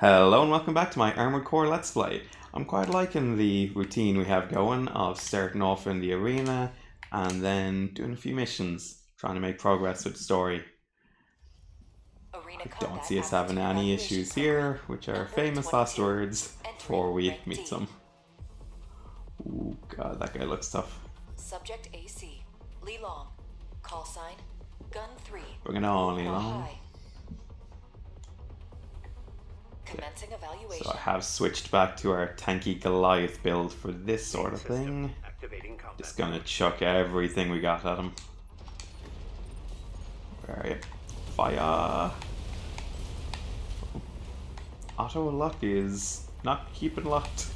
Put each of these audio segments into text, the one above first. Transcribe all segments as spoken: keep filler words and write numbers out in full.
Hello and welcome back to my Armored Core Let's Play. I'm quite liking the routine we have going of starting off in the arena and then doing a few missions, trying to make progress with the story. Arena I don't see us having any issues here, which are famous last words before we meet some. Oh god, that guy looks tough. Subject A C, Lee Long, call sign, gun three. Bring it on, Lee Long. Commencing evaluation. So I have switched back to our tanky Goliath build for this sort of thing. Just gonna chuck everything we got at him. Where are you? Fire! Auto lock is not keeping locked.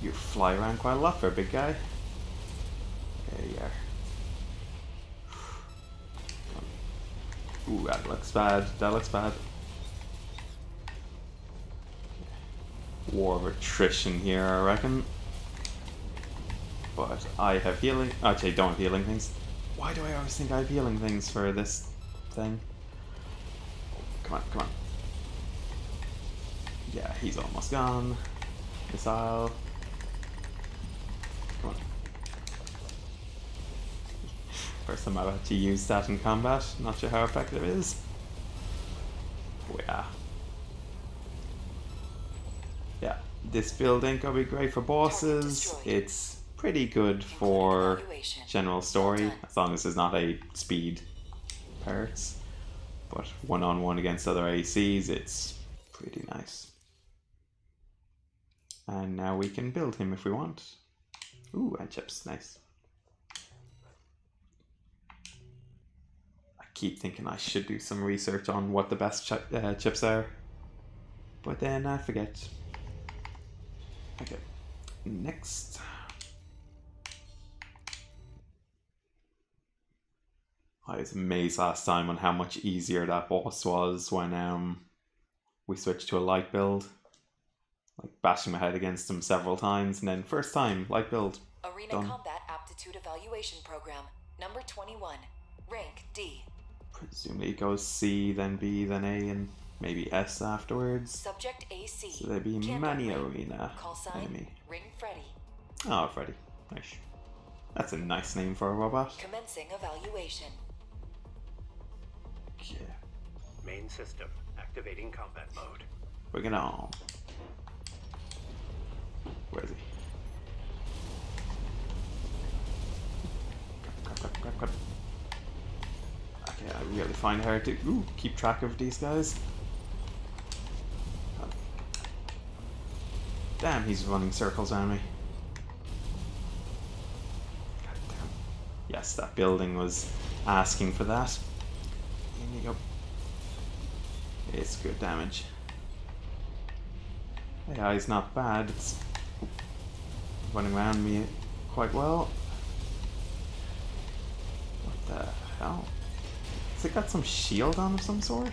You fly around quite a lot for a big guy. There you are. Ooh, that looks bad. That looks bad. War of attrition here, I reckon. But I have healing. Actually, I don't have healing things. Why do I always think I have healing things for this thing? Come on, come on. Yeah, he's almost gone. Missile. Come on. First time I've actually used that in combat. Not sure how effective it is. Oh yeah. Yeah, this build ain't gonna be great for bosses. It's pretty good for general story, as long as there's not a speed parts. But one on one against other A Cs, it's pretty nice. And now we can build him if we want. Ooh, and chips, nice. I keep thinking I should do some research on what the best chi uh, chips are, but then I forget. Okay, next. I was amazed last time on how much easier that boss was when um we switched to a light build. Like bashing my head against him several times, and then first time light build. Arena done. Combat aptitude evaluation program number twenty-one, rank D. Presumably it goes C, then B, then A, and maybe S afterwards. Subject AC. So there'd be Maniolina. Call sign. Enemy. Ring Freddie. Oh, Freddie. Nice. That's a nice name for a robot. Commencing evaluation. Okay. Main system activating combat mode. We're gonna. Where is he? Crap, crap, crap, crap. Okay, I really find hard to ooh, keep track of these guys. Damn, he's running circles around me. God damn. Yes, that building was asking for that. In you go. It's good damage. Yeah, he's not bad. It's running around me quite well. What the hell? Has it got some shield on of some sort?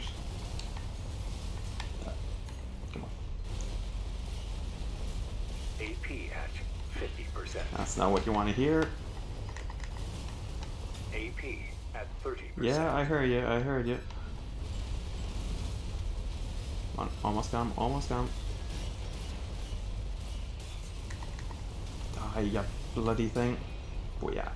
Come on. A P at fifty percent. That's not what you want to hear. A P at thirty percent. Yeah, I heard you. I heard you. Come on, almost gone. Almost gone. Die, you bloody thing. Booyah.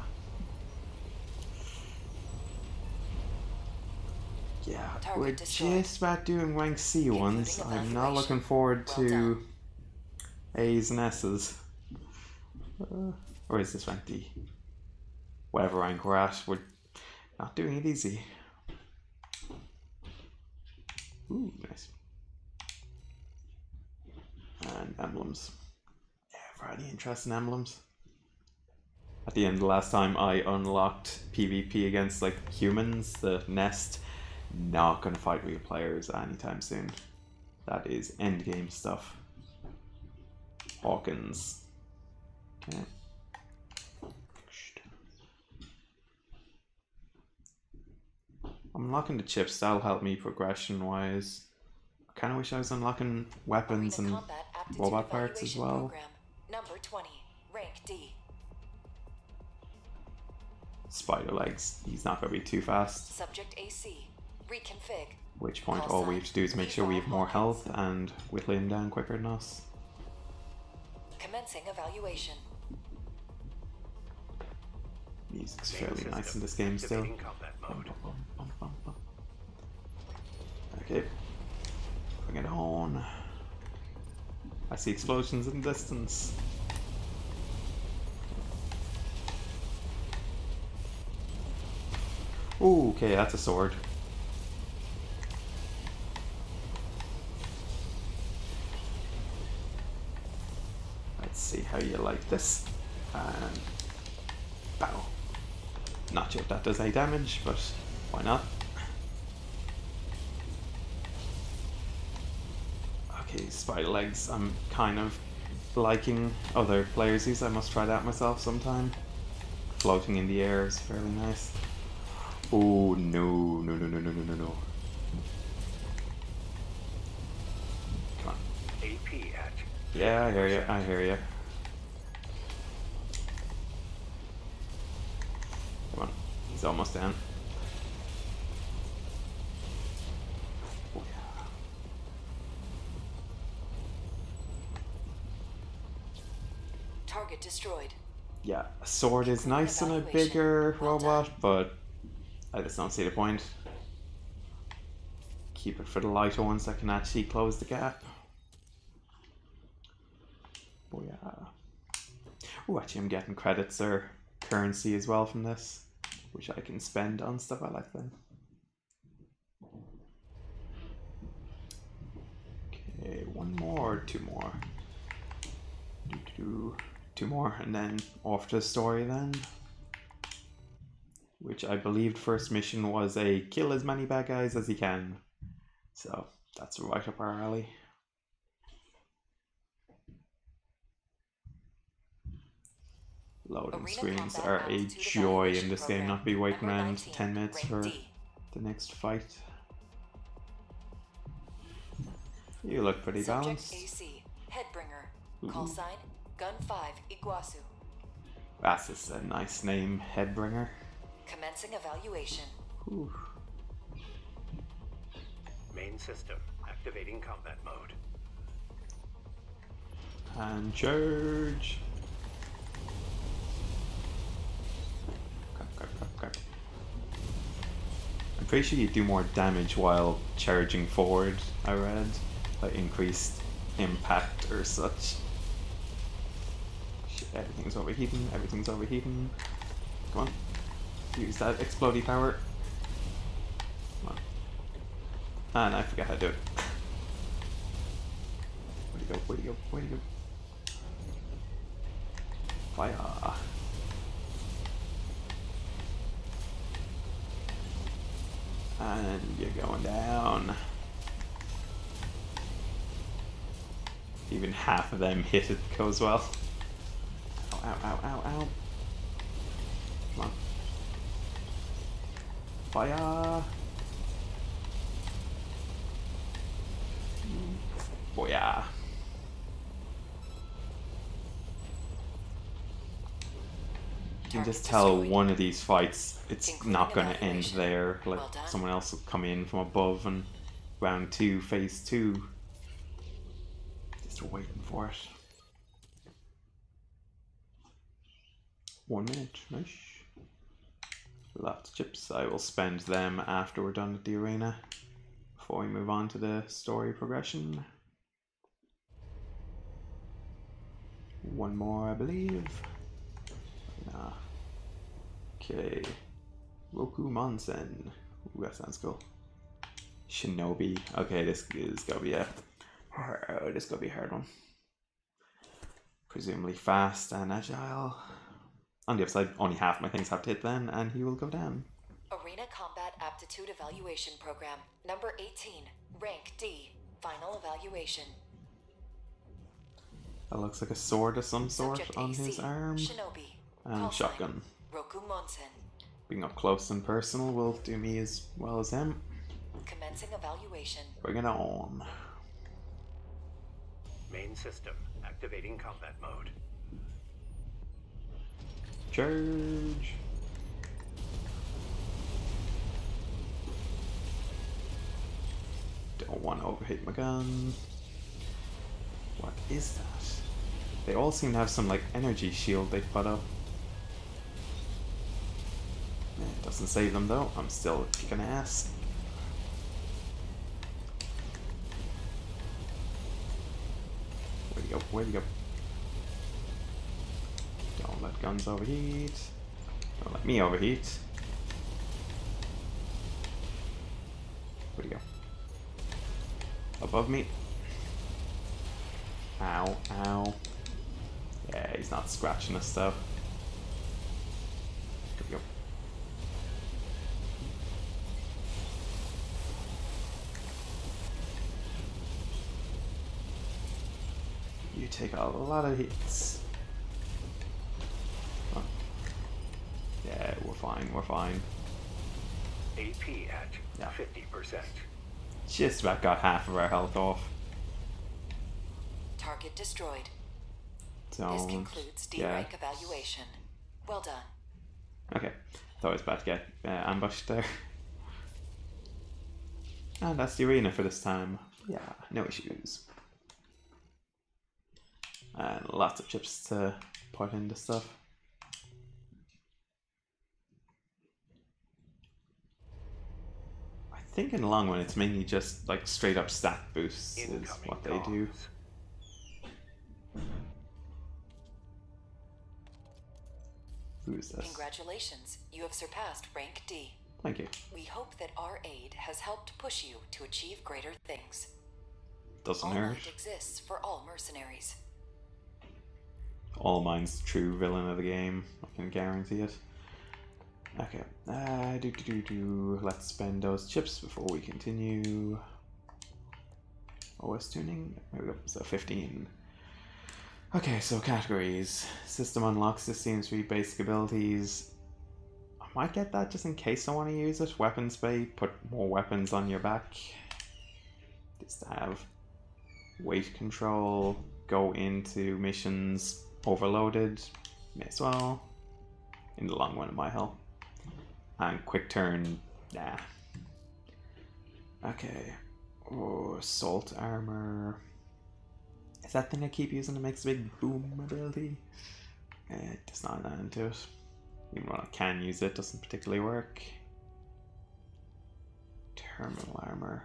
Yeah, Target we're destroyed. Just about doing rank C ones. I'm not looking forward well to done. A's and S's. Uh, or is this rank D? Whatever rank we're at, we're not doing it easy. Ooh, nice. And emblems. Any interesting emblems? At the end of the last time I unlocked PvP against like humans, the nest. Not gonna fight real players anytime soon. That is endgame stuff. Hawkins. Okay. Unlocking the chips, that'll help me progression wise. I kinda wish I was unlocking weapons and robot parts as well. Program. Number twenty, rank D. Spider legs. He's not going to be too fast. Subject A C. Reconfig. At which point all we have to do is make sure we have more health and whittle him down quicker than us. Commencing evaluation. Music's fairly nice in this game still. Okay. Bring it on. I see explosions in the distance. Ooh, okay, that's a sword. Let's see how you like this. And bow. Not sure if that does any damage, but why not? Okay, spider legs. I'm kind of liking other players' these. I must try that myself sometime. Floating in the air is fairly nice. Oh no, no, no, no, no, no, no, no. Come on. A P at yeah, I hear you, I hear you. Come on, he's almost down. Oh, yeah. Target destroyed. Yeah, a sword is nice on a bigger well robot, done. But I just don't see the point. Keep it for the lighter ones that can actually close the gap. Booyah. Oh, actually I'm getting credits or currency as well from this, which I can spend on stuff I like then. Okay, one more, two more. Two more, and then off to the story then. Which I believed first mission was a kill as many bad guys as you can. So that's right up our alley. Loading screens are a joy in this game, not be waiting around ten minutes for the next fight. You look pretty balanced. Ooh. Call sign Gun five Iguazu. That's just a nice name, Headbringer. Commencing evaluation. Whew. Main system activating combat mode. And charge. Crap, crap, crap, crap. I'm pretty sure you do more damage while charging forward, I read. Like increased impact or such. Shit, everything's overheating, everything's overheating. Come on. Use that explodey power. Come on. And I forgot how to do it. Where'd he go? Where'd he go? Where'd he go? Fire. And you're going down. Even half of them hit it goes well. Ow, ow, ow, ow, ow. Come on. Fire! Booyah! You can just tell one of these fights, it's not going to end there. Like, someone else will come in from above and round two, phase two. Just waiting for it. One minute, nice. Lots of chips. I will spend them after we're done with the arena before we move on to the story progression. One more, I believe. Nah. Okay. Rokumonsen. Ooh, that sounds cool. Shinobi. Okay, this is gonna be a oh, this is gonna be a hard one. Presumably fast and agile. On the other side, only half my things have to hit then, and he will go down. Arena Combat Aptitude Evaluation Program, number eighteen, rank D, final evaluation. That looks like a sword of some sort Subject on A C, his arm. Shinobi, and shotgun. Rokumonsen. Being up close and personal will do me as well as him. Commencing evaluation. Bring it on. Main system, activating combat mode. Charge. Don't want to overheat my gun. What is that? They all seem to have some like energy shield they put up. It doesn't save them though. I'm still kicking ass. Where'd you go? Where'd you go? Don't let guns overheat. Don't let me overheat. Where'd you go? Above me. Ow, ow. Yeah, he's not scratching us though. Here we go. You take a lot of hits. Huh. Yeah, we're fine, we're fine. A P at yeah. fifty percent. Just about got half of our health off. Target destroyed. Don't. This concludes D-rank yeah. evaluation. Well done. Okay. Thought I was about to get uh, ambushed there. And that's the arena for this time. Yeah, no issues. And lots of chips to put into stuff. I think in the long run it's mainly just like straight up stat boosts is what they do. Who's this? Congratulations, you have surpassed rank D. Thank you. We hope that our aid has helped push you to achieve greater things. Doesn't hurt. It exists for all mercenaries. All mine's the true villain of the game. I can guarantee it. Okay. Uh, do, do, do, do. Let's spend those chips before we continue. O S tuning. There we go. So fifteen. Okay, so categories. System unlocks. This seems to be basic abilities. I might get that just in case I want to use it. Weapon spray. Put more weapons on your back. Just to have weight control. Go into missions overloaded. May as well. In the long run, it might help. And quick turn. Nah. Okay. Oh, assault armor. Is that thing I keep using that makes a big boom ability? Eh, it does not add into it. Even when I can use it, it doesn't particularly work. Terminal armor.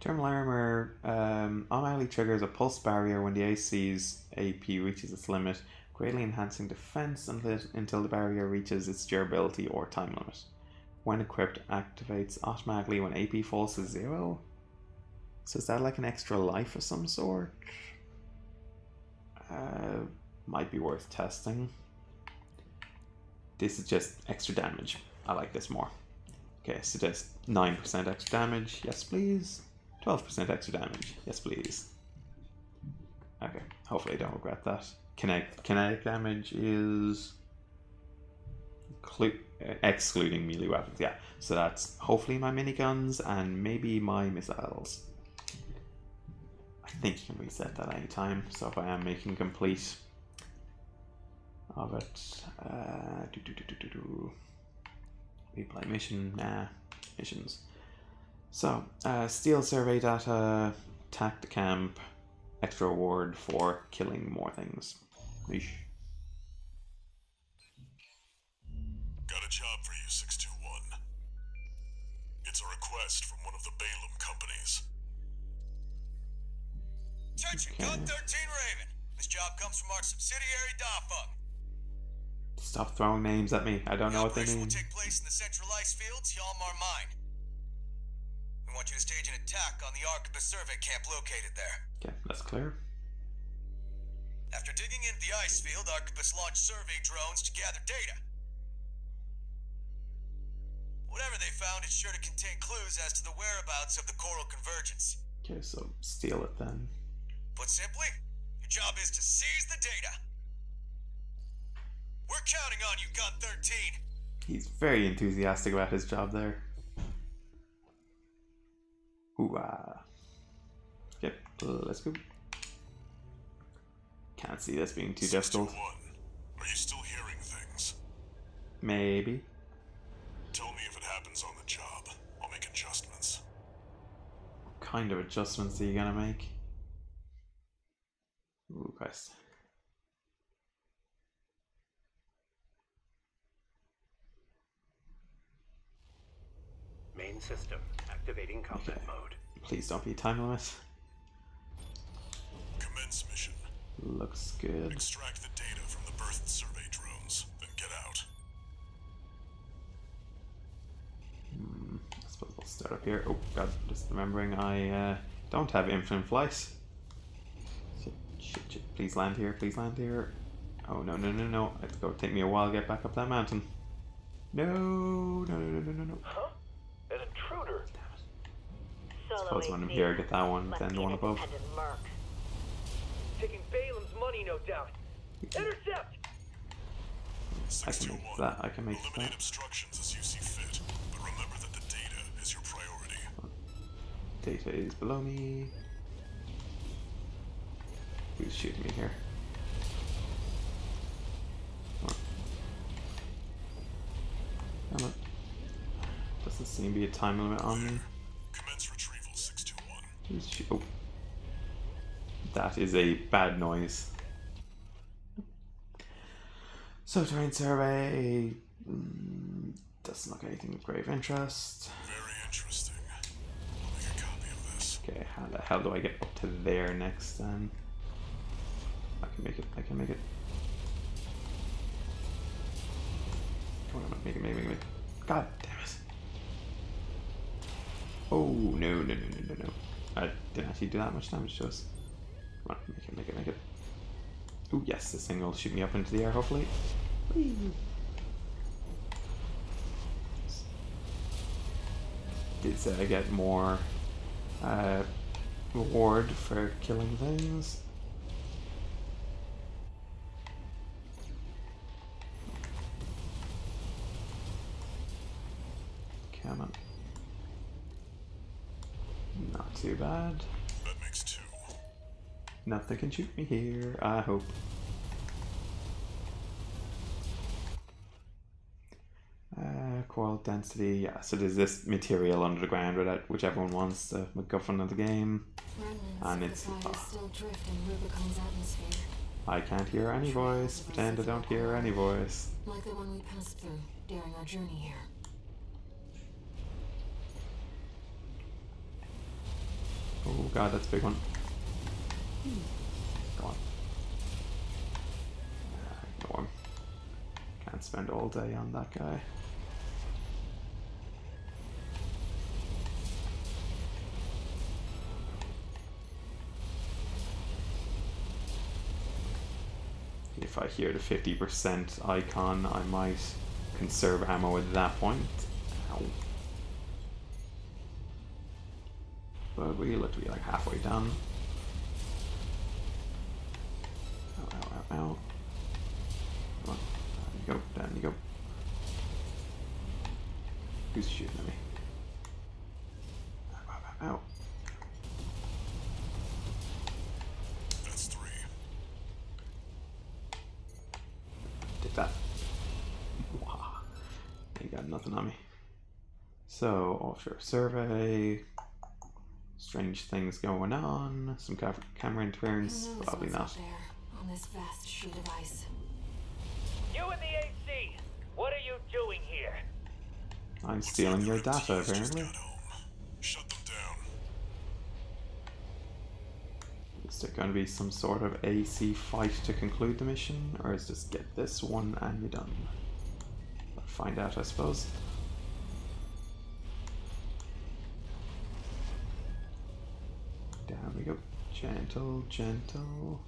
Terminal armor um, automatically triggers a pulse barrier when the A C's A P reaches its limit, greatly enhancing defense until, until the barrier reaches its durability or time limit. When equipped, activates automatically when A P falls to zero. So is that like an extra life of some sort? Uh, might be worth testing. This is just extra damage. I like this more. Okay, so that's nine percent extra damage. Yes, please. twelve percent extra damage. Yes, please. Okay, hopefully I don't regret that. Kinetic, kinetic damage is... excluding melee weapons, yeah. So that's hopefully my miniguns and maybe my missiles. I think you can reset that anytime, so if I am making complete of it, uh, do do do do do do. Replay mission, nah, missions. So, uh, steal survey data, attack the camp, extra reward for killing more things. Eesh. Got a job for you, six two one. It's a request from one of the Balaam companies. Attention, okay. Gun thirteen Raven. This job comes from our subsidiary Dafeng. Stop throwing names at me. I don't the know what they mean. Will take place in the central ice fields, Yalmar Mine. We want you to stage an attack on the Arquebus survey camp located there. Okay, that's clear. After digging into the ice field, Arquebus launched survey drones to gather data. Whatever they found is sure to contain clues as to the whereabouts of the Coral Convergence. Okay, so steal it then. Put simply, your job is to seize the data. We're counting on you, Gun thirteen. He's very enthusiastic about his job there. Ooh-ah. Yep, let's go. Can't see this being too difficult. Are you still hearing things? Maybe. Tell me if it happens on the job. I'll make a job. kind of adjustments are you going to make? Ooh, Christ. Main system activating combat okay. mode. Please don't be time limit. Commence mission. Looks good. Extract the data from the birth survey drones, then get out. Hmm, I suppose we'll start up here. Oh god, just remembering I uh, don't have infinite flight. Shit, shit, shit. Please land here, please land here. Oh no, no, no, no. It's going to take me a while to get back up that mountain. No, no, no, no, no, no. Huh? An intruder. I suppose when I'm here I get that one, then the one above. Taking Balaam's money, no doubt. Intercept! I can make that, I can make that. Eliminate obstructions as you see fit, but remember that the data is your priority. Data is below me. Who's shooting me here? Come on. Doesn't seem to be a time limit on me. Commence retrieval six two one. Oh. That is a bad noise. So terrain survey mm, doesn't look anything of grave interest. Very interesting. I'll make a copy of this. Okay, how the hell do I get up to there next then? I can make it, I can make it. Come on, make it, make it, make it, make it. God damn it. Oh, no, no, no, no, no, no. I didn't actually do that much damage to us. Come on, make it, make it, make it. Oh, yes, this thing will shoot me up into the air, hopefully. Whee. Did uh, I get more uh, reward for killing things? Come on. Not too bad. That makes two. Nothing can shoot me here, I hope. Uh, coral density, yeah, so there's this material under the ground without, which everyone wants, the MacGuffin of the game. And it's... Oh. I can't hear any voice, pretend I don't hear any voice. Like the one we passed through during our journey here. Oh god, that's a big one. Go on. Uh, ignore him. Can't spend all day on that guy. If I hear the fifty percent icon, I might conserve ammo at that point. Ow. But we look to be like halfway done. Ow, ow, ow, ow. Come on. Down you go, down you go. Who's shooting at me? Ow, ow, ow, ow. That's three. Did that. Wow. Ain't got nothing on me. So, offshore survey. Strange things going on. Some ca camera interference. Probably not. There, on this vast sheet of ice. You and the A C, what are you doing here? I'm stealing your data, apparently. Shut them down. Is there going to be some sort of A C fight to conclude the mission, or is just get this one and you're done? I'll find out, I suppose. Down we go. Gentle, gentle.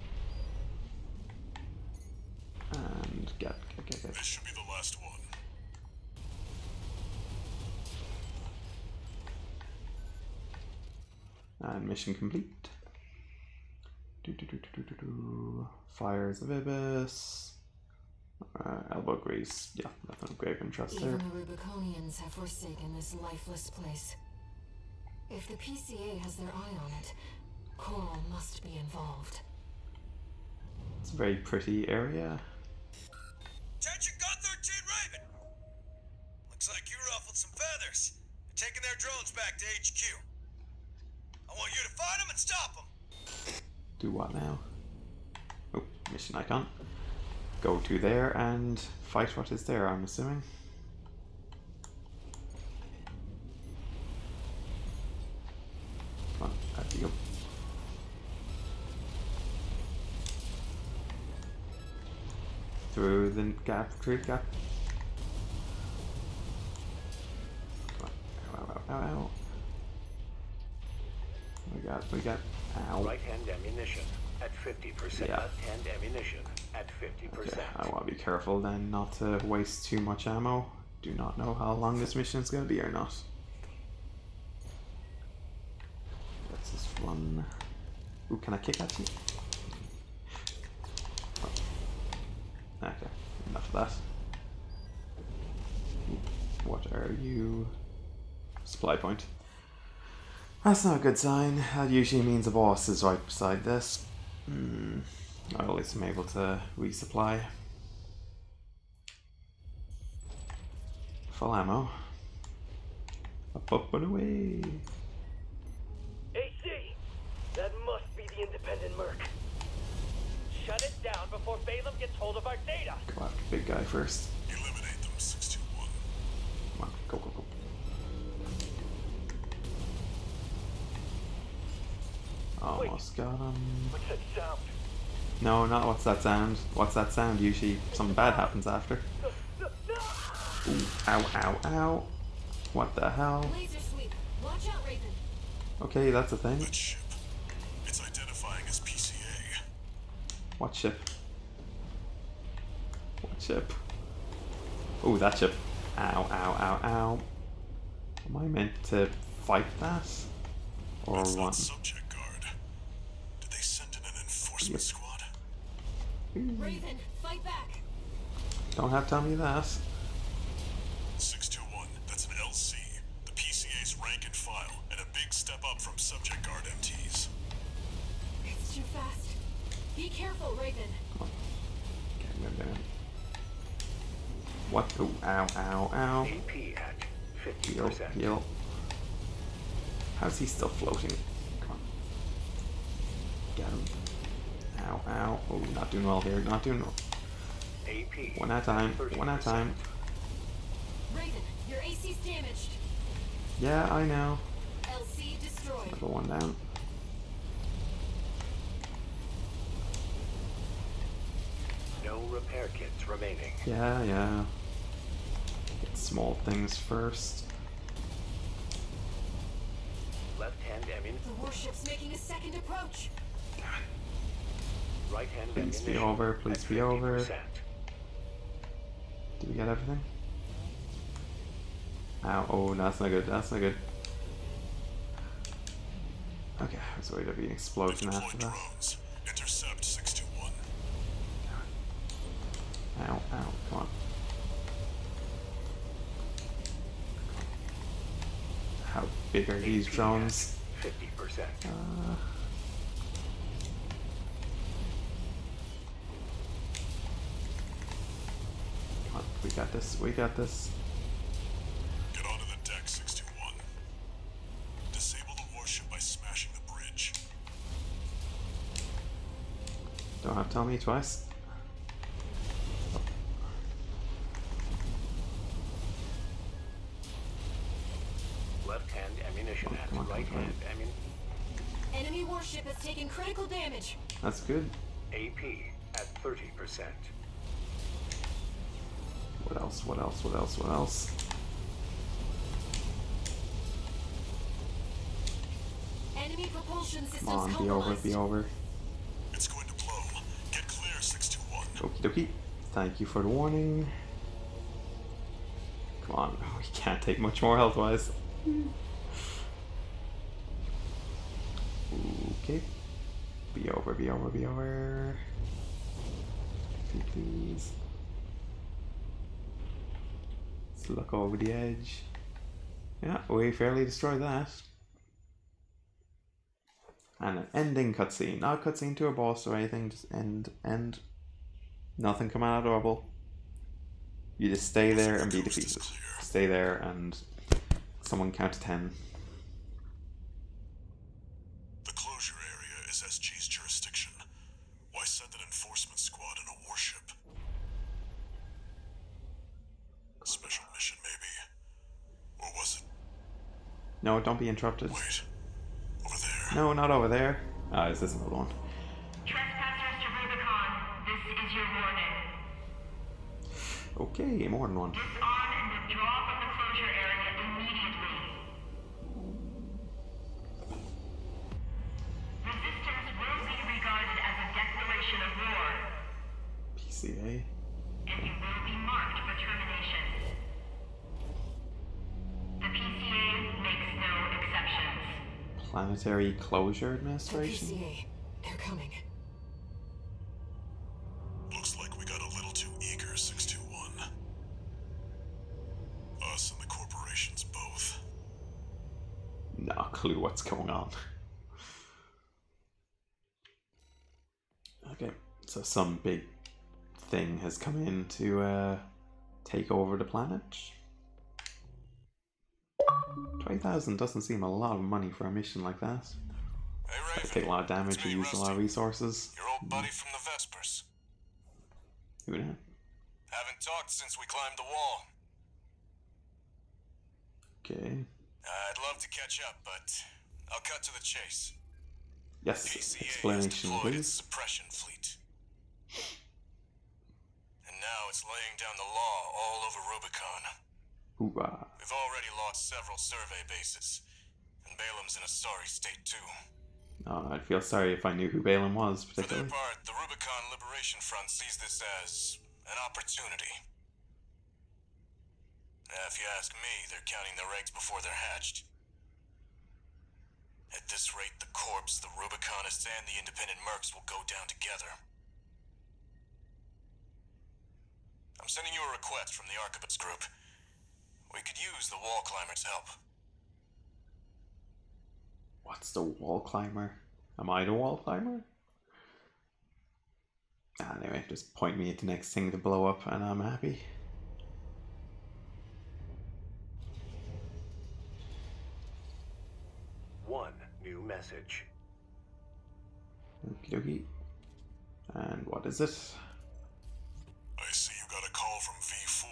And get, get, get, get. This should be the last one. And mission complete. Do, do, do, do, do, do. Fires of Ibis. Uh, elbow grease. Yeah, nothing of grave interest there. Even the Rubiconians have forsaken this lifeless place. If the P C A has their eye on it, Coral must be involved. It's a very pretty area. Attention Gun thirteen Raven! Looks like you ruffled some feathers. They're taking their drones back to H Q. I want you to find him and stop him. Do what now? Oh, mission icon. Go to there and fight what is there, I'm assuming. Come on, out you go. Through the gap, tree gap. Come on, ow, ow, ow, ow, ow. We got, we got, ow. Right hand ammunition at fifty percent. Yeah. Left hand ammunition at fifty percent. Okay. I want to be careful then not to waste too much ammo. Do not know how long this mission is going to be or not. Let's just run. Ooh, can I kick at you? Okay, enough of that. What are you? Supply point. That's not a good sign. That usually means a boss is right beside this. Mm. Well, at least I'm able to resupply. Full ammo. Up, up and away. A C! That must be the independent merc. Shut it down before Balaam gets hold of our data. Go after big guy first. Eliminate them, six two one. Come on, go, go, go. Almost Wait. Got him. What's that sound? No, not what's that sound. What's that sound? Usually something bad happens after. Ooh, ow, ow, ow. What the hell? Laser sweep. Watch out, Raven. Okay, that's a thing. That ship. It's identifying as P C A. What ship? What ship? Ooh, that ship. Ow, ow, ow, ow. Am I meant to fight that? Or what? Yep. Squad. Raven, fight back. Don't have to tell me that. six two one, that's an L C. The P C A's rank and file, and a big step up from subject guard M Ts. It's too fast. Be careful, Raven. Come on. Can't remember. What? Oh, ow, ow, ow. A P at fifty percent. Heal, heal. How's he still floating? Come on. Get him. Ow, ow. Oh, not doing well here. Not doing well. A P. One at a time. thirty percent. One at a time. Raven, your A C's damaged. Yeah, I know. L C destroyed. Level one down. No repair kits remaining. Yeah, yeah. Get small things first. Left hand ammunition. The warship's making a second approach. Right hand please be over, please be over. Did we get everything? Ow, oh, no, that's not good, that's not good. Okay, I was worried there'd be an explosion after that. Intercept six two one. Ow, ow, come on. How big are these drones? fifty percent. Uh, We got this, we got this. Get onto the deck, six two one. Disable the warship by smashing the bridge. Don't have to tell me twice. Oh. Left hand ammunition oh, at right hand ammunition. Enemy warship has taken critical damage. That's good. A P at thirty percent. What else, what else, what else, what else? Enemy propulsion systems. Come on, be over, be over. It's going to blow. Get clear, six two one. Okie dokie. Thank you for the warning. Come on, oh, we can't take much more health-wise. Okay. Be over, be over, be over. Please. Look over the edge. Yeah, we fairly destroyed that. And an ending cutscene. Not a cutscene to a boss or anything, just end, end. Nothing come out adorable. You just stay there and be defeated. Stay there and someone count to ten. sent an enforcement squad and a warship. A special mission, maybe? Or was it? No, don't be interrupted. Wait. Over there. No, not over there. Ah, oh, is this another one? Trespassers to Rubicon, this is your warning. Okay, more than one. Disarm and withdraw from the closure area immediately. Resistance will be regarded as a declaration of war. P C A. And you will be marked for termination. The P C A makes no exceptions. Planetary Closure Administration? The P C A, they're coming. Clue what's going on. Okay, so some big thing has come in to uh, take over the planet. twenty thousand doesn't seem a lot of money for a mission like that. Hey, Raven, take a lot of damage and use a lot of resources. Your old buddy from the Vespers. Who that? Haven't talked since we climbed the wall. Okay. Uh, I'd love to catch up, but I'll cut to the chase. Yes, P C A explanation, please. Its suppression fleet. And now it's laying down the law all over Rubicon. Hoorah. We've already lost several survey bases, and Balaam's in a sorry state too. Oh, I'd feel sorry if I knew who Balaam was, particularly. For their part, the Rubicon Liberation Front sees this as an opportunity. Now, if you ask me, they're counting their eggs before they're hatched. At this rate, the corpse, the Rubiconists, and the independent mercs will go down together. I'm sending you a request from the Archibald's Group. We could use the wall climber's help. What's the wall climber? Am I the wall climber? Ah, anyway, just point me at the next thing to blow up and I'm happy. One new message. Okie dokie. And what is it? I see you got a call from V four.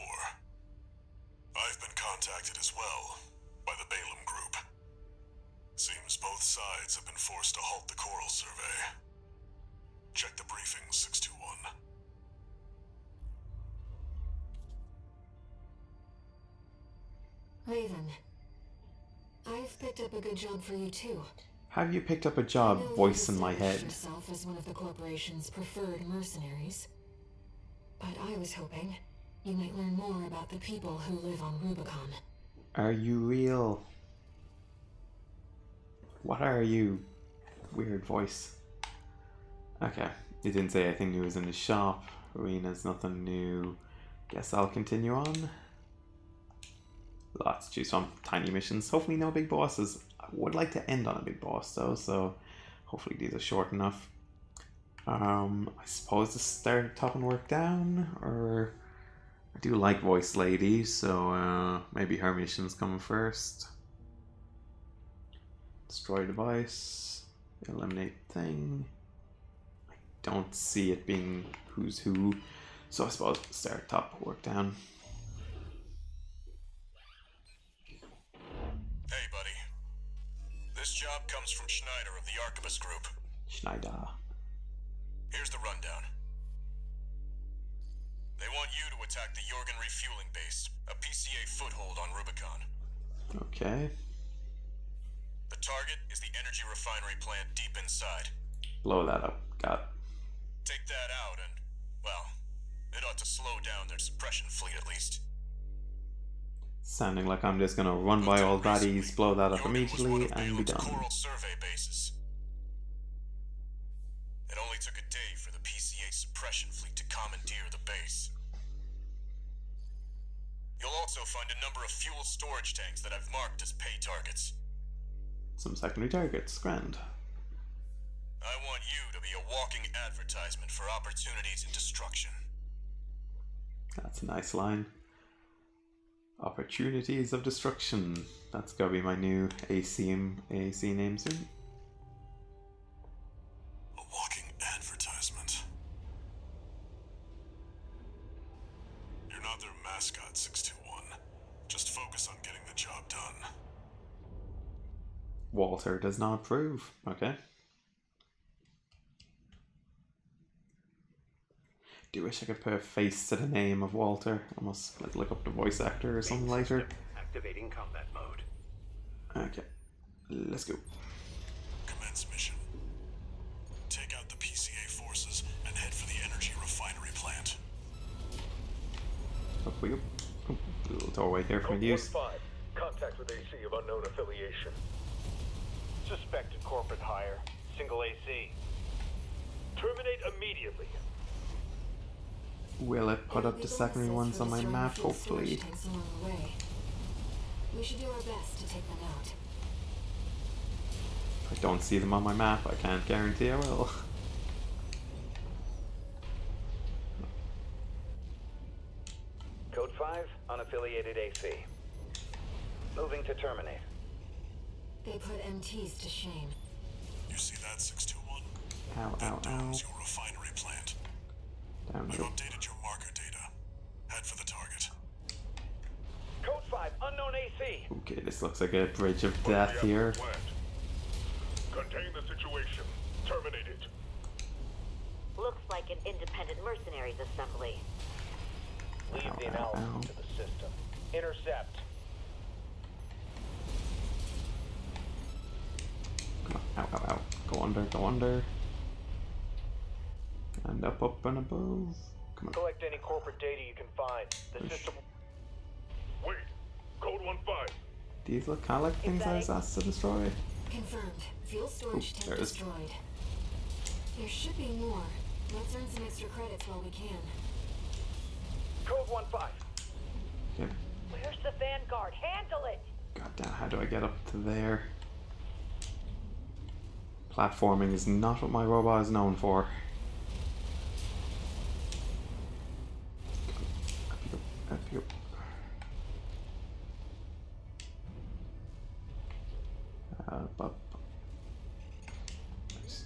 I've been contacted as well by the Balaam Group. Seems both sides have been forced to halt the Coral survey. Check the briefing, six two one. Raven. I've picked up a good job for you too. Have you picked up a job? Voice in my head. Yourself as one of the corporation's preferred mercenaries, but I was hoping you might learn more about the people who live on Rubicon. Are you real? What are you? Weird voice. Okay, it didn't say anything new was in the shop. Arena's nothing new. Guess I'll continue on. Lots to choose from. Tiny missions. Hopefully no big bosses. I would like to end on a big boss though, so hopefully these are short enough. Um, I suppose to start top and work down, or I do like Voice Lady, so uh, maybe her missions come first. Destroy device. Eliminate thing. I don't see it being who's who, so I suppose start top, work down. Hey, buddy. This job comes from Schneider of the Arquebus Group. Schneider. Here's the rundown. They want you to attack the Jorgen refueling base, a P C A foothold on Rubicon. Okay. The target is the energy refinery plant deep inside. Blow that up. Got it. Take that out and, well, it ought to slow down their suppression fleet at least. Sounding like I'm just gonna run by all baddies, blow that up immediately, and be done. It only took a day for the P C A suppression fleet to commandeer the base. You'll also find a number of fuel storage tanks that I've marked as pay targets. Some secondary targets, grand. I want you to be a walking advertisement for opportunities and destruction. That's a nice line. Opportunities of Destruction. That's gotta be my new A C M A A C name soon. A walking advertisement. Walter does not approve. Okay. Do wish I could put a face to the name of Walter. I must like, look up the voice actor or something later. Activating combat mode. Okay. Let's go. Commence mission. Take out the P C A forces and head for the energy refinery plant. Up we go. Oh, little doorway there for use. Five. Contact with A C of unknown affiliation. Suspected corporate hire. Single A C. Terminate immediately. Will it put up the secondary ones on my map? Hopefully. We should do our best to take them out. If I don't see them on my map, I can't guarantee I will. Code five, unaffiliated A C. Moving to terminate. They put M Ts to shame. You see that, six two one? Ow, ow, ow. Your refinery plant. I've updated your marker data. Head for the target. Code five, unknown A C. Okay, this looks like a bridge of death here. Contain the situation. Terminate it. Looks like an independent mercenaries assembly. Leave ow, the analysis ow, ow. to the system. Intercept. Come on, ow, ow, ow. Go under, go under. And up, up, and above. Come on. Collect any corporate data you can find. The Push. system. Wait. Code one five. These look kind of like things I was asked to destroy. Confirmed. Fuel storage tank destroyed. There should be more. Let's earn some extra credits while we can. Code one five. Okay. Where's the Vanguard? Handle it. God damn! How do I get up to there? Platforming is not what my robot is known for.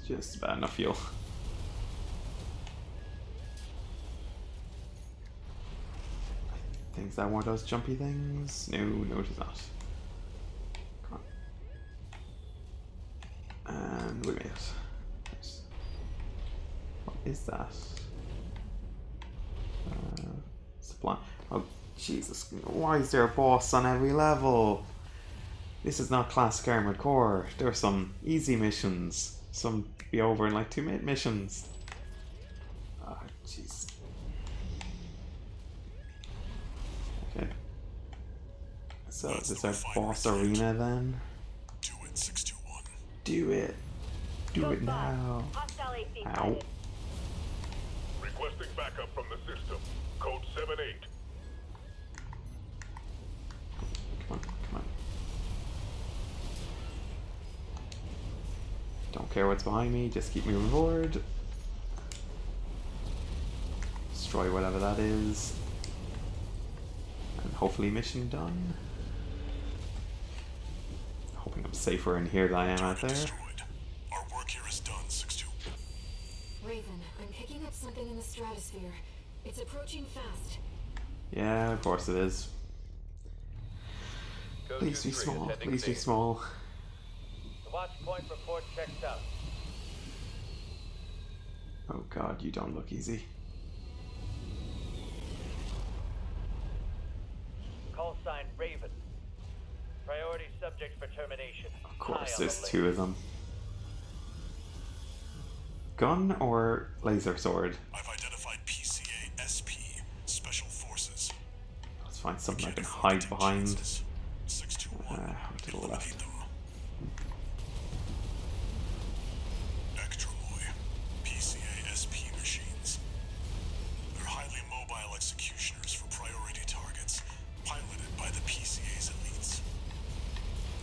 Just about enough fuel. I think that one of those jumpy things. No, no, it is not. Come on. And we made it. Nice. What is that? Uh, supply. Oh, Jesus. Why is there a boss on every level? This is not classic Armored Core. There are some easy missions. Some be over in like two minute missions. Ah, oh, jeez. Okay. So is this our boss arena then? Do it, six two one. Do it. Do it now. Ow. Requesting backup from the system. Code seven eight. Don't care what's behind me, just keep moving forward. Destroy whatever that is. And hopefully mission done. Hoping I'm safer in here than I am out there. Destroyed. Our work here is done, six two. Raven, I'm picking up something in the stratosphere. It's approaching fast. Yeah, of course it is. Go please be small, please be small. Watch point report checked out. Oh god, you don't look easy. Call sign Raven. Priority subject for termination. Of course, there's two of them. Gun or laser sword? I've identified P C A S P, Special Forces. Let's find something I can hide behind. Uh, to the left.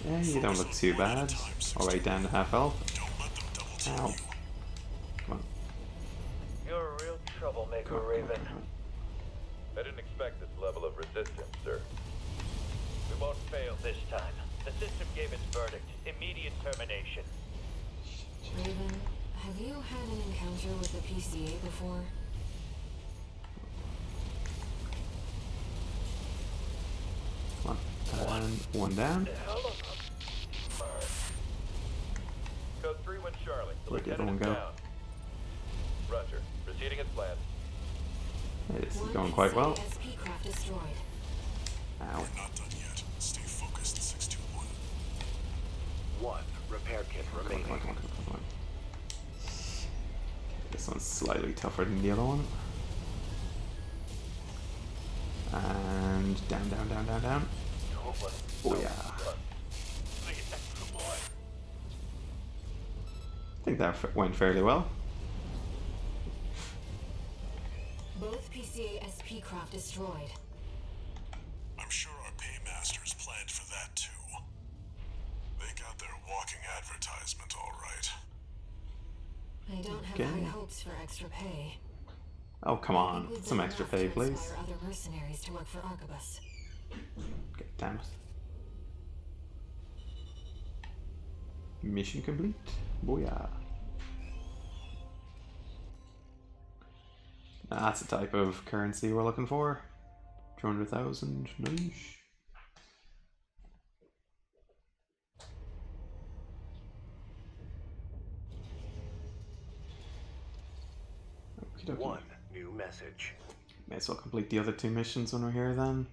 Yeah, you don't look too bad. Alright, down to half health. Ow. Come on. You're a real troublemaker, Raven. I didn't expect this level of resistance, sir. We won't fail this time. The system gave its verdict. Immediate termination. Raven, have you had an encounter with the P C A before? Come on. And one down. Charlie. Where'd the other one go? Roger. Proceeding as planned. Hey, this is going quite well. Ow. One repair kit remaining. Come on, come on, come on, come on. Okay, this one's slightly tougher than the other one. And down, down, down, down, down. Oh yeah. I think that went fairly well. Both P C A S P craft destroyed. I'm sure our paymasters planned for that too. They got their walking advertisement all right. I don't have okay. high hopes for extra pay. Oh come on, some extra pay, please. Other mercenaries to work for Arquebus. Okay, damn it. Mission complete. Booyah. That's the type of currency we're looking for. Two hundred thousand. Nice. One new message. May as well complete the other two missions when we're here then.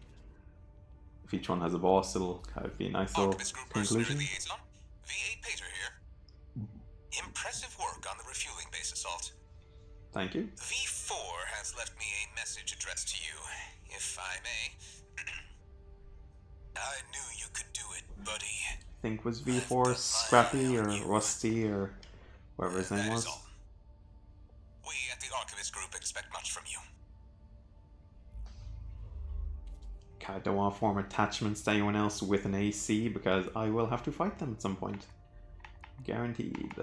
If each one has a boss, it'll kind of be a nice little conclusion. V A Pater here. Impressive work on the refueling base assault. Thank you. V four has left me a message addressed to you, if I may. I knew you could do it, buddy. I think was V four Scrappy or Rusty or whatever his name was. We at the Archivist Group expect much from you. I don't want to form attachments to anyone else with an A C because I will have to fight them at some point. Guaranteed.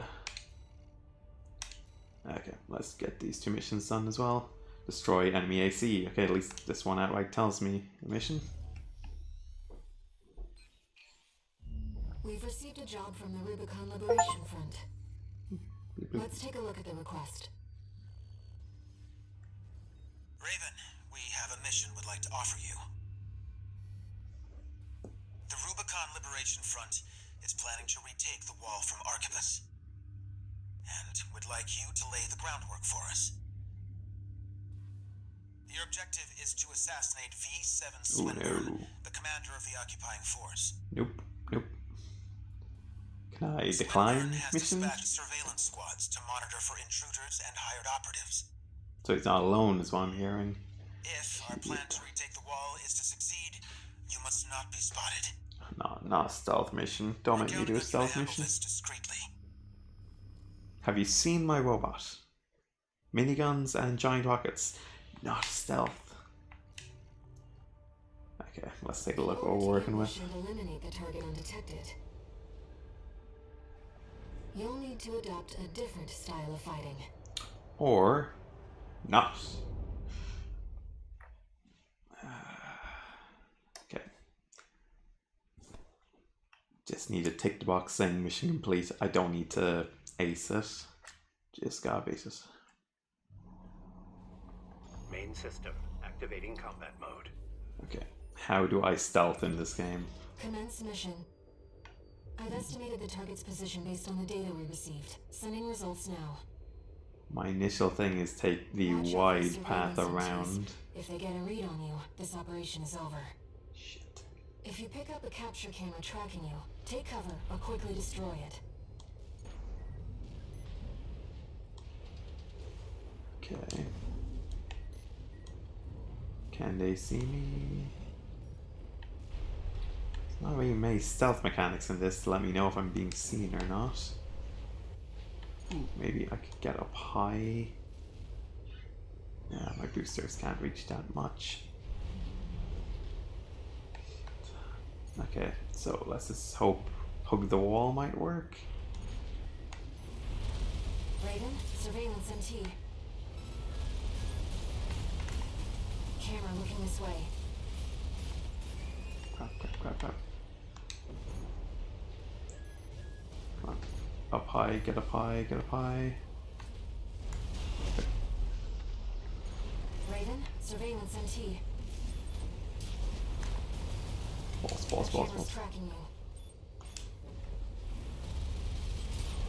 Okay, let's get these two missions done as well. Destroy enemy A C. Okay, at least this one outright tells me a mission. We've received a job from the Rubicon Liberation Front. Let's take a look at the request. Raven, we have a mission we'd like to offer you. The Rubicon Liberation Front is planning to retake the wall from Arquebus, and would like you to lay the groundwork for us. Your objective is to assassinate V seven Swinburne, oh, no. the commander of the occupying force. Nope, nope. Can I decline missions? Swinburne has dispatched surveillance squads to monitor for intruders and hired operatives. So he's not alone, is what I'm hearing. If our plan to retake the wall is to succeed, you must not be spotted. No, not a stealth mission. Don't make me do a stealth mission. Have you seen my robot? Miniguns and giant rockets. Not stealth. Okay, let's take a look what we're working with. Eliminate the target undetected. You'll need to adopt a different style of fighting. Or not. Just need to tick the box saying mission complete. I don't need to ace it. Just gotta ace it. Main system activating combat mode. Okay. How do I stealth in this game? Commence mission. I've estimated the target's position based on the data we received. Sending results now. My initial thing is take the Watch wide path around. If they get a read on you, this operation is over. Shit. If you pick up a capture camera tracking you, take cover or quickly destroy it. Okay. Can they see me? There's not really many stealth mechanics in this to let me know if I'm being seen or not. Ooh, maybe I could get up high. Yeah, my boosters can't reach that much. Okay, so let's just hope hug the wall might work. Raven, surveillance M T. Camera looking this way. Crap, crap, crap, crap. Come on. Up high, get up high, get up high. Okay. Raven, surveillance M T. Balls, balls, balls, balls.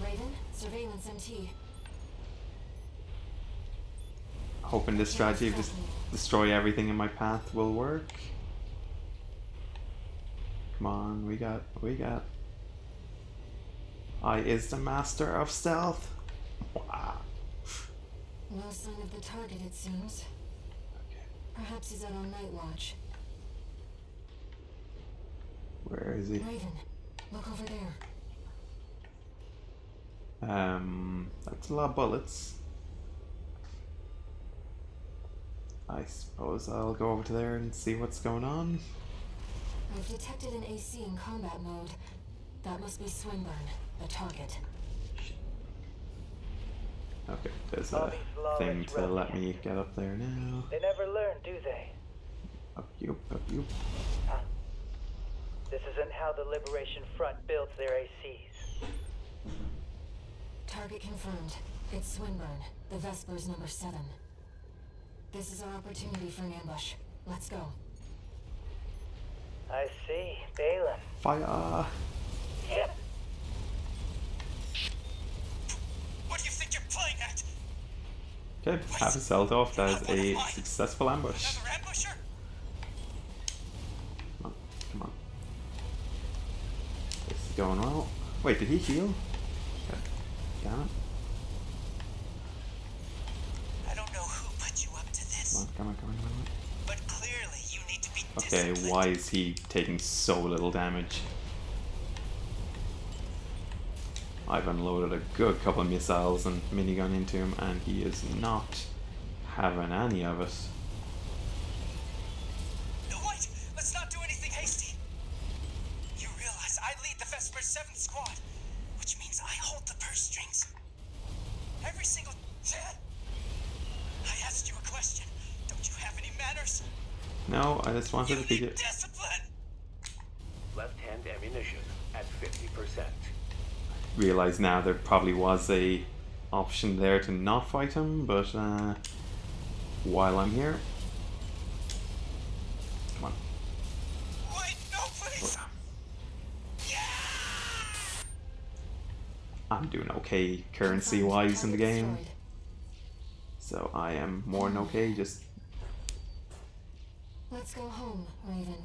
Raven, Surveillance M T. Hoping this strategy of just destroy everything in my path will work. Come on, we got, we got. I is the master of stealth. Wow. No sign of the target, it seems. Okay. Perhaps he's out on night watch. Where is he? Raven, look over there. Um, that's a lot of bullets. I suppose I'll go over to there and see what's going on. I've detected an A C in combat mode. That must be Swinburne, the target. Okay, there's a thing to let me get up there now. They never learn, do they? Up you, up you. Huh. This isn't how the Liberation Front builds their A Cs. Target confirmed. It's Swinburne, the Vespers number seven. This is our opportunity for an ambush. Let's go. I see. Balaam. Fire! Yep. What do you think you're playing at? Okay, half a cell off. That is a successful ambush. Another ambusher? Come on, come on. This is going well. Wait, did he heal? Okay. Damn it. Come on, come on, come on. But clearly you need to be disciplined. Okay, why is he taking so little damage? I've unloaded a good couple of missiles and minigun into him, and he is not having any of it. No, wait! Let's not do anything hasty! You realize I lead the Vespers seventh squad, which means I hold the purse strings. Every single... I asked you a question. Don't you have any manners? No, I just wanted you to beat it. Discipline. Left hand ammunition at fifty percent. Realize now there probably was a option there to not fight him, but uh, while I'm here. Come on. Wait, no, please. Yeah. I'm doing okay currency wise in the game. So I am more than okay, just... Let's go home, Raven.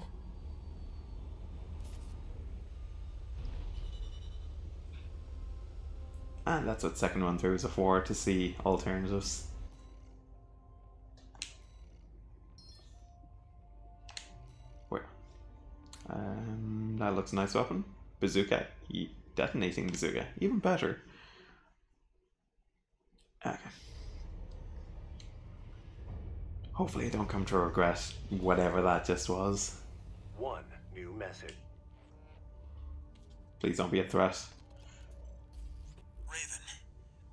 And that's what second run through is for, to see alternatives. Where? Um, that looks a nice weapon. Bazooka. He detonating bazooka. Even better. Okay. Hopefully I don't come to regret whatever that just was. One new message. Please don't be a threat. Raven,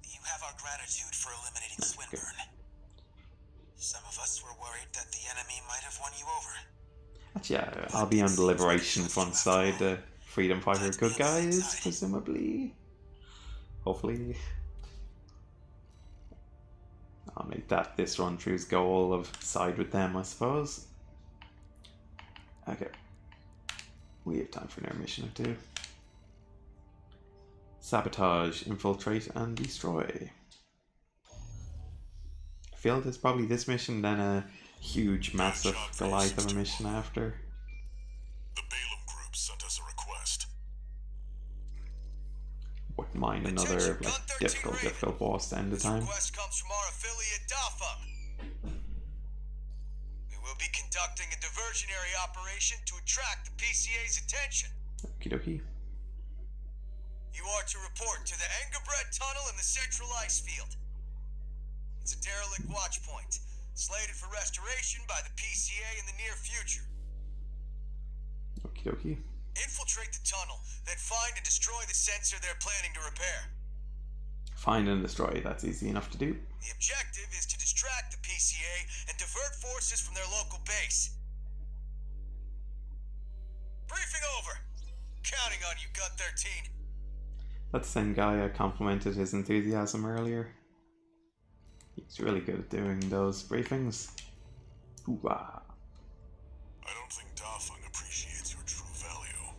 you have our gratitude for eliminating Swinburne. Good. Some of us were worried that the enemy might have won you over. Actually, yeah, I'll be on the Liberation Front side. Uh, freedom fighter good guys, presumably. Hopefully. I'll make that this run through's goal of side with them, I suppose. Okay. We have time for another mission or two. Sabotage, infiltrate, and destroy. I feel there's probably this mission, then a huge, massive Goliath of a mission after. The Balaam Group sent us a request. Wouldn't mind another like, difficult, difficult boss to end the time. This request comes from our affiliate Dafeng. We will be conducting a diversionary operation to attract the P C A's attention. Okie dokie. You are to report to the Angerbred tunnel in the central ice field. It's a derelict watch point, slated for restoration by the P C A in the near future. Okie dokie. Infiltrate the tunnel, then find and destroy the sensor they're planning to repair. Find and destroy, that's easy enough to do. The objective is to distract the P C A and divert forces from their local base. Briefing over. Counting on you, Gun thirteen. That's the same guy I complimented his enthusiasm earlier. He's really good at doing those briefings. Hoo-ah. I don't think Dafeng appreciates your true value.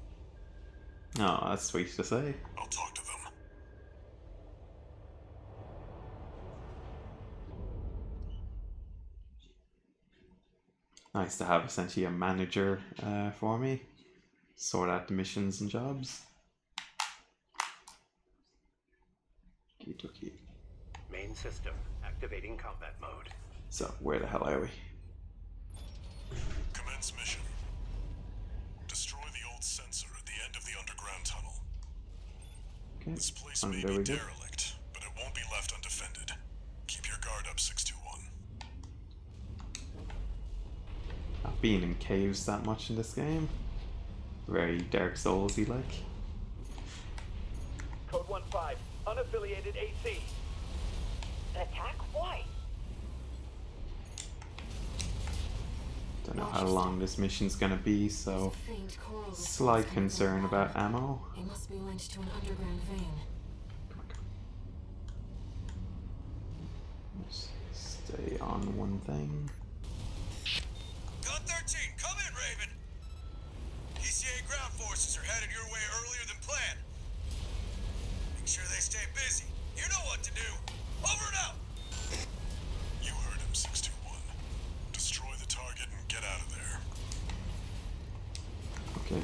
Oh, that's sweet to say. I'll talk to them. nice to have essentially a manager uh, for me. Sort out the missions and jobs. Okey-dokey. Main system activating combat mode. So where the hell are we? Commence mission. Destroy the old sensor at the end of the underground tunnel. Okay. This place and may be derelict, but it won't be left undefended. Keep your guard up, six two one. I've been in caves that much in this game. Very Dark Souls-y like. Code one five, unaffiliated A C. Attack why? Don't know how long this mission's gonna be, so slight concern about ammo. It must be linked to an underground vein. Come on, come on. Just stay on one thing. Gun thirteen, come in, Raven. P C A ground forces are headed your way earlier than planned. Make sure they stay busy. You know what to do. Over and out. You heard him, six two one. Destroy the target and get out of there. Okay.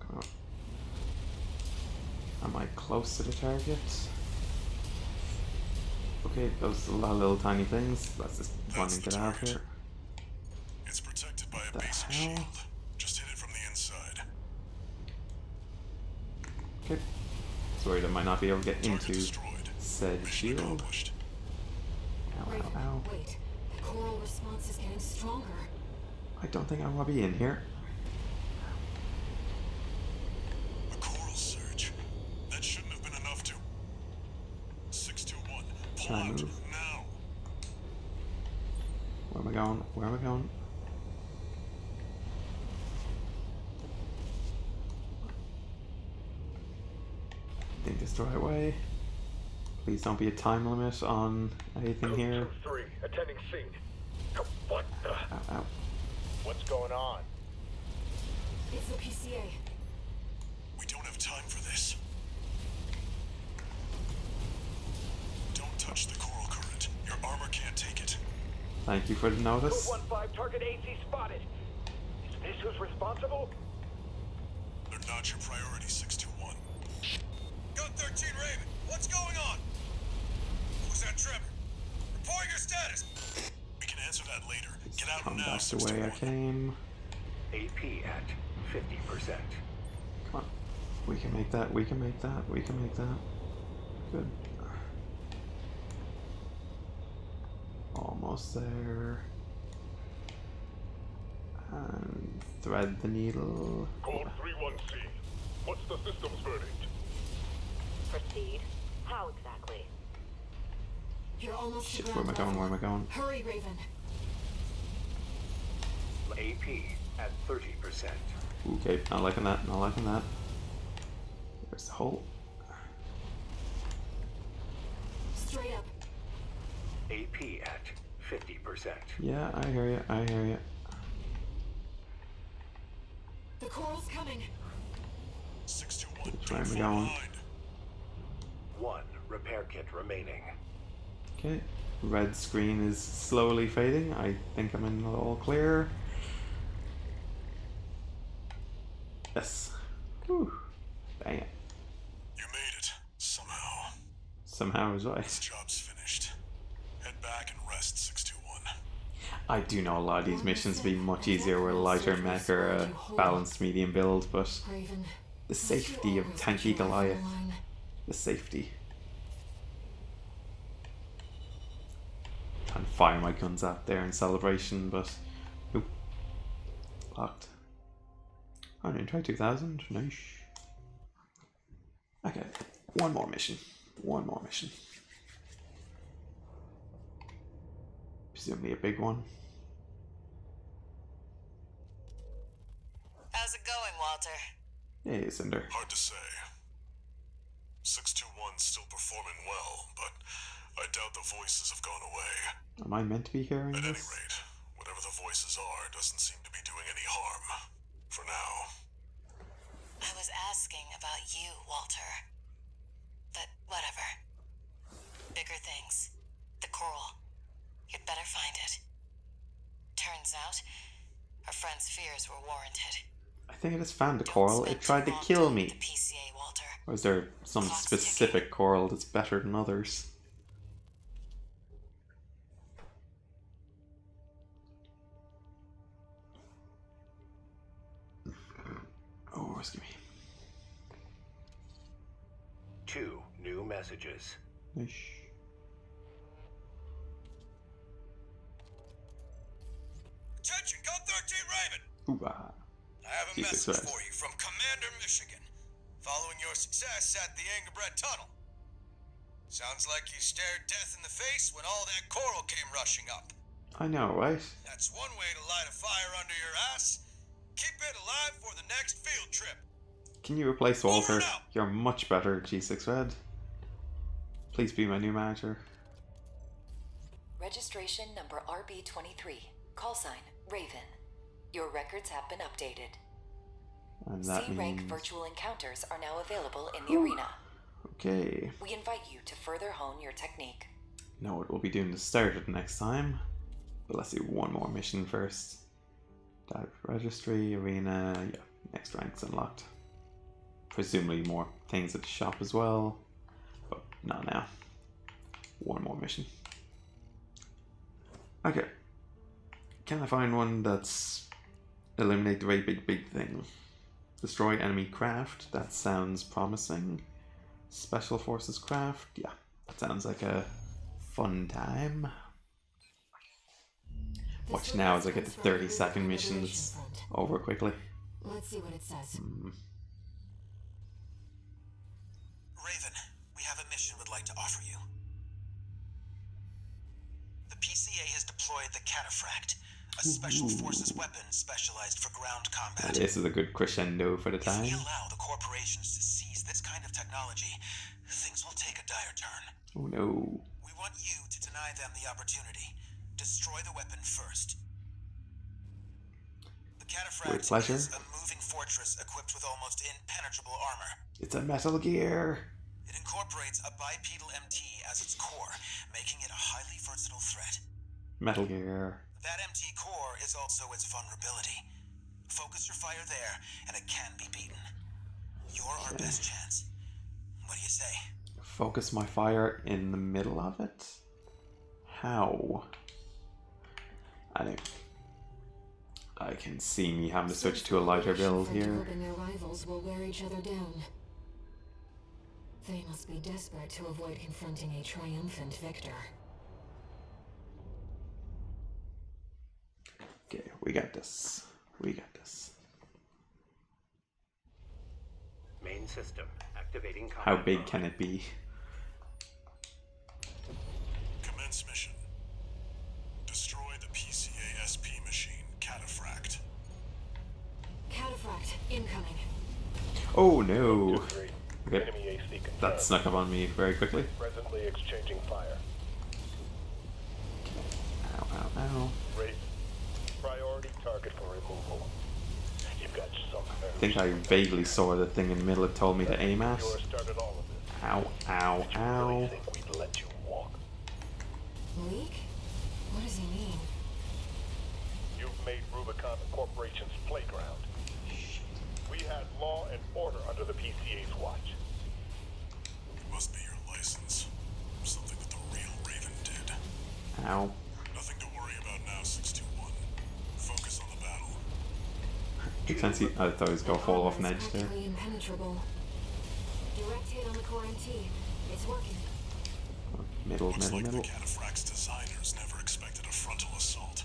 Come on. Am I close to the target? Okay, those lot of little tiny things. That's just one thing to have here. It's protected by a basic shield. Just hit it from the inside. Okay. Sorry, I might not be able to get into said shield. Ow, ow, ow. Wait, the coral response is getting stronger. I don't think I want to be in here. A coral surge. That shouldn't have been enough to. six two one. Pull out now. Where am I going? Where am I going? I think this is the right way. Please don't be a time limit on anything here. Two, three, attending scene. What the? Ow, ow. What's going on? It's the P C A. We don't have time for this. Don't touch the coral current. Your armor can't take it. Thank you for the notice. one five, target A C spotted. Is this who's responsible? They're not your priority, six two one. Gun thirteen, Raven. What's going on? Who's that, Trevor? Report your status. We can answer that later. Just get out now. That's the way I came. A P at fifty percent. Come on. We can make that. We can make that. We can make that. Good. Almost there. And thread the needle. Code three one C. What's the system's verdict? Proceed. How exactly? You're almost. Shit, where am I going? Where am I going? Hurry, Raven. A P at thirty percent. Okay, not liking that. Not liking that. There's the hole. Straight up. A P at fifty percent. Yeah, I hear you. I hear you. The coral's coming. Six to one. Where am I going? One repair kit remaining. Okay, red screen is slowly fading. I think I'm in all clear. Yes. Whew. Dang it. You made it somehow. Somehow is right. This job's finished. Head back and rest, six two one. I do know a lot of these missions would be much easier with a lighter mech or a balanced medium build, but the safety of tanky Goliath. The safety. And fire my guns out there in celebration, but oop, locked. I'm gonna try two thousand. Nice. Okay, one more mission. One more mission. Presumably a big one. How's it going, Walter? Hey, Cinder. Hard to say. six two one's still performing well, but I doubt the voices have gone away. Am I meant to be hearing this? At any rate, whatever the voices are doesn't seem to be doing any harm. For now. I was asking about you, Walter. But whatever. Bigger things. The coral. You'd better find it. Turns out, our friend's fears were warranted. I think I just found the coral. It tried to kill me. Or is there some specific coral that's better than others? Oh, excuse me. Two new messages. Ish. Attention, Code thirteen Raven! Hoorah. I have a message for you from Commander Michigan. Following your success at the Angerbred Tunnel. Sounds like you stared death in the face when all that coral came rushing up. I know, right? That's one way to light a fire under your ass. Keep it alive for the next field trip. Can you replace Walter? You're much better, G six Red. Please be my new manager. Registration number R B twenty-three. Call sign Raven. Your records have been updated. And that C rank means... virtual encounters are now available in the arena. Okay. We invite you to further hone your technique. You know what we'll be doing to start it next time. But let's do one more mission first. Dive registry, arena, yeah, next rank's unlocked. Presumably more things at the shop as well. But not now. One more mission. Okay. Can I find one that's eliminate the very big big thing? Destroy enemy craft, that sounds promising. Special forces craft, yeah, that sounds like a fun time. Watch now as I get the thirty second missions over quickly. Let's see what it says. Mm. Raven, we have a mission we'd like to offer you. The P C A has deployed the Cataphract, a special forces weapon specialized for ground combat. This is a good crescendo for the time. If we allow the corporations to seize this kind of technology, things will take a dire turn. Oh no. We want you to deny them the opportunity. Destroy the weapon first. The Cataphract is a moving fortress equipped with almost impenetrable armor. It's a Metal Gear. It incorporates a bipedal M T as its core, making it a highly versatile threat. Metal Gear. That M T core is also its vulnerability. Focus your fire there, and it can be beaten. You're okay. Our best chance. What do you say? Focus my fire in the middle of it? How? I know. I can see me having to switch to a lighter build here. Their rivals will wear each other down. They must be desperate to avoid confronting a triumphant victor. Okay, we got this. We got this. Main system activating. How big can it be? Commence mission. Destroy the P C A S P machine, Cataphract. Cataphract incoming. Oh no! Okay. That snuck up on me very quickly. Presently exchanging fire. Ow! Ow! Ow! Priority target for removal. You've got some. I think I vaguely saw the thing in the middle that told me to aim at. Ow, ow, ow. Really think we'd let you walk? Leak? What does he mean? You've made Rubicon the Corporation's playground. We had law and order under the P C A's watch. It must be your license. Something that the real Raven did. Ow. Nothing to worry about now, six two. Focus on the battle. You can't see. I thought he was going to fall off an edge there. Direct hit on the core M T. It's working. Middle, looks middle, like middle. The Cataphract's designers never expected a frontal assault.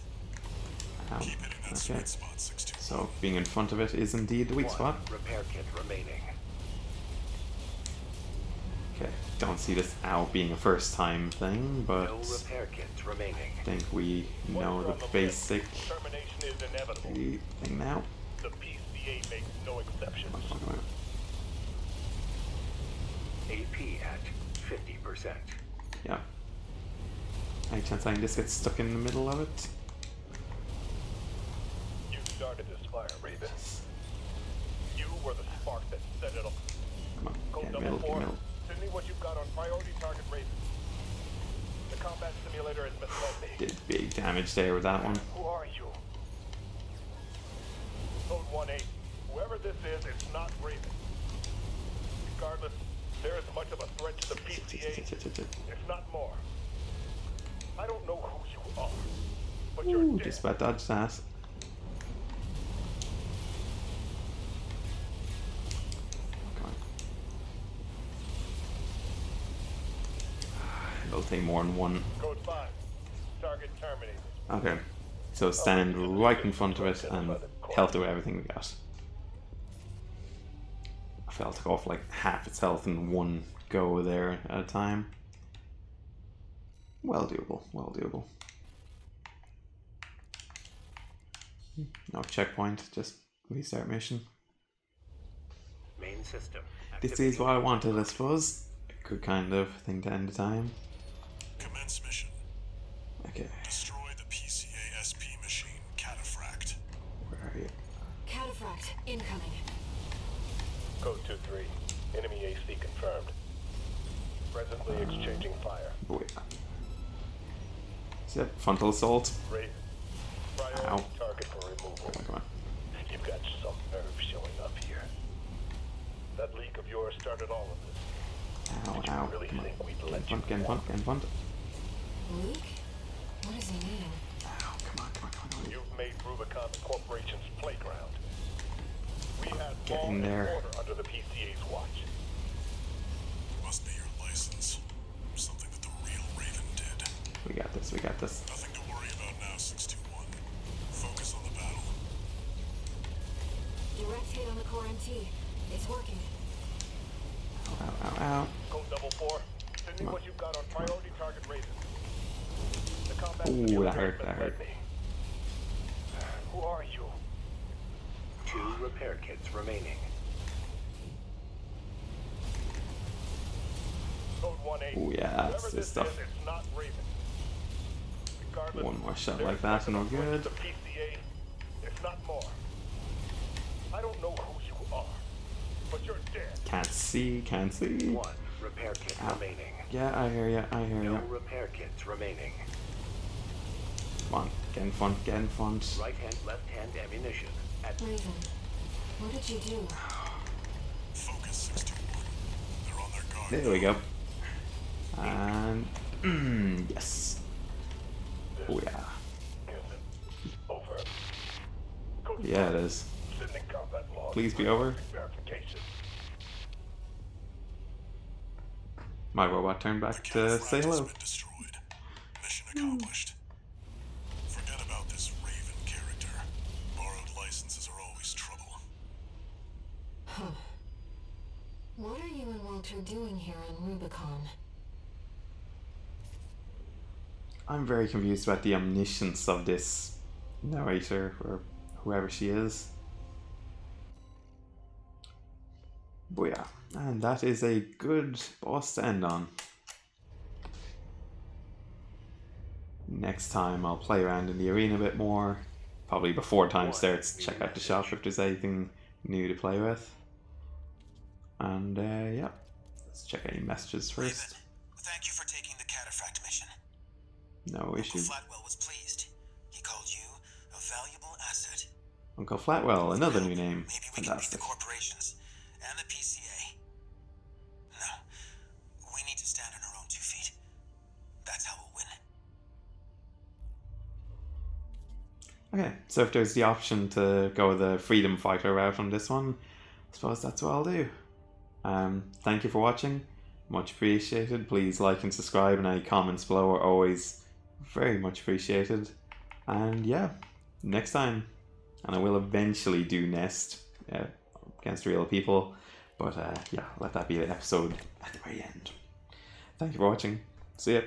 Um, Keep it in that okay. Sweet spot, six two. So being in front of it is indeed the weak One, spot. Repair kit remaining. Okay, don't see this out being a first time thing, but no repair kits remaining. I think we know the basic the thing now. The P C A makes no exceptions. A P at fifty percent. Yeah. Any chance I can just get stuck in the middle of it? You started this fire, Raven. You were the spark that set it up. Come on, get in the middle, get in the middle. What you've got on priority target Raven. combat simulator is misled me. Did big damage there with that one. Who are you? Code one eight. Whoever this is, it's not breathing. Regardless, there is much of a threat to the P C A, if not more. I don't know who you are, but you're Ooh, dead. Just about dodged that. It'll take more than one. Code five. Target terminated. Okay, so stand oh, right in front of it and health away everything we got. I felt it off like half its health in one go there at a time. Well doable, well doable. No checkpoint, just restart mission. Main system. This is what I wanted, I suppose. Good kind of thing to end the time. Commence mission. Okay. Destroy the P C A S P machine, Cataphract. Where are you? Cataphract, incoming. Code two three. Enemy A C confirmed. Presently um, exchanging fire. Wait. Is that frontal assault? Great. Ow. Target for removal. Come on, come on. You've got some nerve showing up here. That leak of yours started all of this. Ow, ow, really come on. Get in front, get in front. Luke? What does he mean? Ow, come on, come on, come on. You've made Rubicon the Corporation's playground. We had law and order under the P C A's watch. Must be your license. Something that the real Raven did. We got this, we got this. Nothing to worry about now, six two one. Focus on the battle. Direct hit on the core M T. It's working. Ow, ow, ow. Code double four. Send me what you've got on priority target raises. The combat Ooh, that hurt, that hurt. Who are you? Two repair kits remaining. Code one eight. Oh yeah, that's this stuff. Is, One more shot like that and we're good. P C A, if not more. I don't know who you are. But you're dead. Can't see, can't see. One repair kit Ow. remaining. Yeah, I hear ya, I hear ya. No repair kits remaining. Come on, get in front, get in front. Right hand, left hand ammunition. At Raven, what did you do? Focus six two one. They're on their guard. There we go. And mm, yes. Oh yeah. Over. Yeah, it is. Please be over. My robot turned back to say hello. Mission accomplished. Forget about this Raven character. Borrowed licenses are always trouble. Huh. What are you and Walter doing here on Rubicon? I'm very confused about the omniscience of this narrator or whoever she is. But yeah, and that is a good boss to end on. Next time I'll play around in the arena a bit more. Probably before time starts, check out the shop if there's anything new to play with. And uh, yeah, let's check any messages first. Raven, thank you for taking the Cataphract mission. No issue. Uncle Flatwell was pleased. He called you a valuable asset. Uncle Flatwell, another new name. Maybe we can beat the corporations. And the P C A. No, we need to stand on our own two feet. That's how we'll win. Okay, so if there's the option to go the freedom fighter route on this one, I suppose that's what I'll do. Um, thank you for watching. Much appreciated. Please like and subscribe, and any comments below are always very much appreciated. And yeah, next time. And I will eventually do Nest. Yeah. Against real people, but uh, yeah, let that be the episode at the very end. Thank you for watching. See ya.